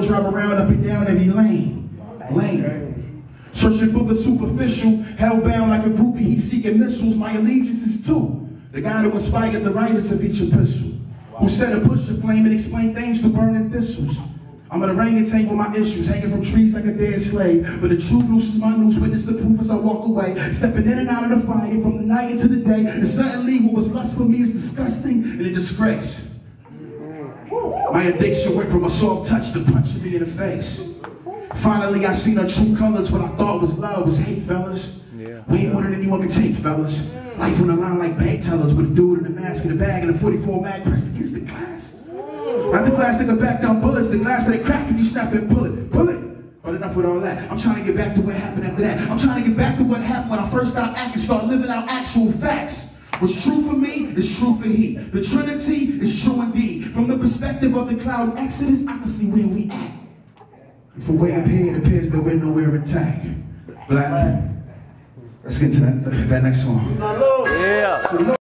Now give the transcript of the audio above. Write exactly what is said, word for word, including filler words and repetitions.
drive around up and down every lane. Lane. Searching for the superficial, hellbound like a groupie, he's seeking missiles. My allegiance is to the guy who inspired the writers of each epistle, who set a bush aflame and explained things to burning thistles. I'm an orangutan with my issues, hanging from trees like a dead slave. But the truth looses my noose, witness the proof as I walk away. Stepping in and out of the fire, from the night into the day. And suddenly what was lust for me is disgusting and a disgrace. My addiction went from a soft touch to punching me in the face. Finally I seen her true colors, what I thought was love was hate, fellas. Yeah. We ain't more than anyone can take, fellas. Life on the line like bank tellers, with a dude in a mask and a bag and a forty-four mag pressed against the glass. Not the glass that can back down bullets, the glass that crack if you snap and pull it, pull it. But enough with all that, I'm trying to get back to what happened after that. I'm trying to get back to what happened when I first stopped acting, start living out actual facts. What's true for me is true for he. The Trinity is true indeed. From the perspective of the cloud exodus, I can see where we at. And from way up here, it appears that we're nowhere intact. Black. Let's get to that, that next one. Yeah.